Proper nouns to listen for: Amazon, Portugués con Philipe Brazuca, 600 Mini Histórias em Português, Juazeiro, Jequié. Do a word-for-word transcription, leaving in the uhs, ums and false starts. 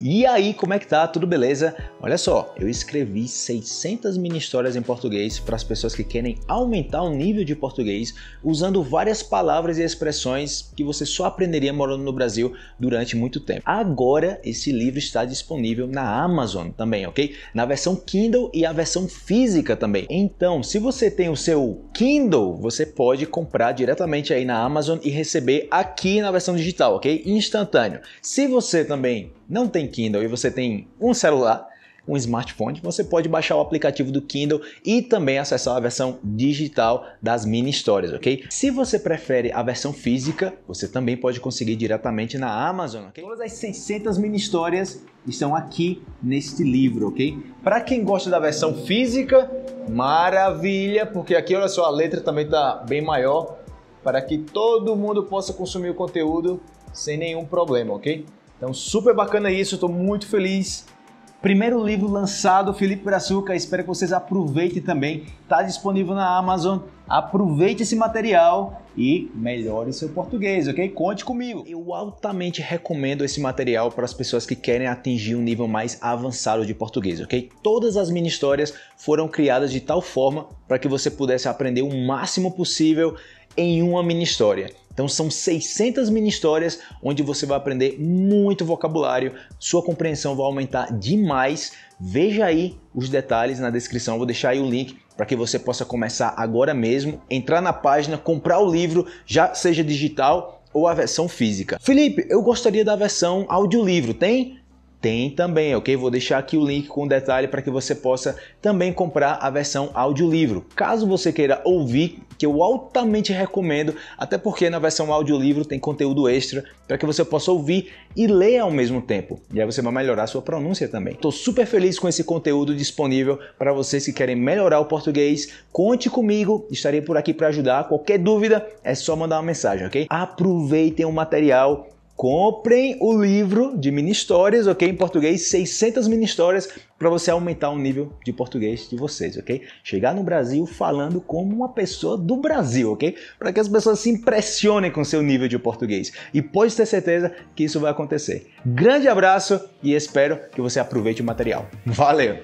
E aí, como é que tá? Tudo beleza? Olha só, eu escrevi seiscentas mini histórias em português para as pessoas que querem aumentar o nível de português usando várias palavras e expressões que você só aprenderia morando no Brasil durante muito tempo. Agora, esse livro está disponível na Amazon também, ok? Na versão Kindle e a versão física também. Então, se você tem o seu Kindle, você pode comprar diretamente aí na Amazon e receber aqui na versão digital, ok? Instantâneo. Se você também não tem Kindle e você tem um celular, um smartphone, você pode baixar o aplicativo do Kindle e também acessar a versão digital das mini histórias, ok? Se você prefere a versão física, você também pode conseguir diretamente na Amazon, ok? Todas as seiscentas mini histórias estão aqui neste livro, ok? Para quem gosta da versão física, maravilha, porque aqui, olha só, a letra também está bem maior para que todo mundo possa consumir o conteúdo sem nenhum problema, ok? Então, super bacana isso, estou muito feliz. Primeiro livro lançado, Philipe Brazuca, espero que vocês aproveitem também. Está disponível na Amazon, aproveite esse material e melhore o seu português, ok? Conte comigo. Eu altamente recomendo esse material para as pessoas que querem atingir um nível mais avançado de português, ok? Todas as mini histórias foram criadas de tal forma para que você pudesse aprender o máximo possível em uma mini história. Então são seiscentas mini histórias onde você vai aprender muito vocabulário, sua compreensão vai aumentar demais. Veja aí os detalhes na descrição, eu vou deixar aí o link para que você possa começar agora mesmo, entrar na página, comprar o livro, já seja digital ou a versão física. Philipe, eu gostaria da versão audiolivro, tem? Tem também, ok? Vou deixar aqui o link com detalhe para que você possa também comprar a versão audiolivro. Caso você queira ouvir, que eu altamente recomendo, até porque na versão audiolivro tem conteúdo extra para que você possa ouvir e ler ao mesmo tempo. E aí você vai melhorar a sua pronúncia também. Estou super feliz com esse conteúdo disponível para vocês que querem melhorar o português. Conte comigo, estarei por aqui para ajudar. Qualquer dúvida é só mandar uma mensagem, ok? Aproveitem o material. Comprem o livro de mini histórias, ok? Em português, seiscentas mini histórias para você aumentar o nível de português de vocês, ok? Chegar no Brasil falando como uma pessoa do Brasil, ok? Para que as pessoas se impressionem com seu nível de português. E pode ter certeza que isso vai acontecer. Grande abraço e espero que você aproveite o material. Valeu!